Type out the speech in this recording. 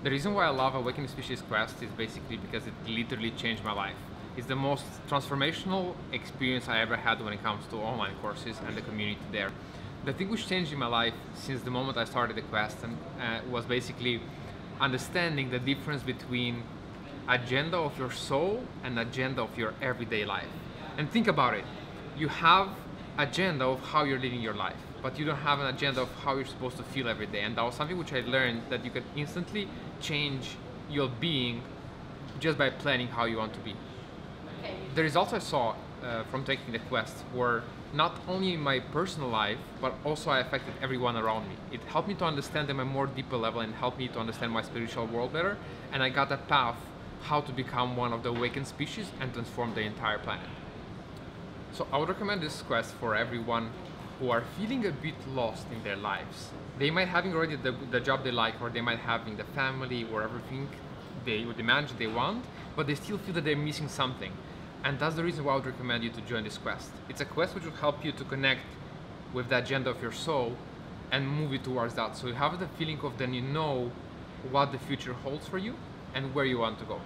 The reason why I love Awaken the Species Quest is basically because it literally changed my life. It's the most transformational experience I ever had when it comes to online courses and the community there. The thing which changed in my life since the moment I started the quest was basically understanding the difference between agenda of your soul and agenda of your everyday life. And think about it, you have agenda of how you're living your life, but you don't have an agenda of how you're supposed to feel every day. And that was something which I learned, that you can instantly change your being just by planning how you want to be. Okay. The results I saw from taking the quest were not only in my personal life, but also I affected everyone around me. It helped me to understand them at a more deeper level and helped me to understand my spiritual world better. And I got a path how to become one of the awakened species and transform the entire planet. So I would recommend this quest for everyone who are feeling a bit lost in their lives. They might having already the job they like, or they might having the family or everything they would imagine they want, but they still feel that they're missing something. And that's the reason why I would recommend you to join this quest. It's a quest which will help you to connect with the agenda of your soul and move you towards that. So you have the feeling of then you know what the future holds for you and where you want to go.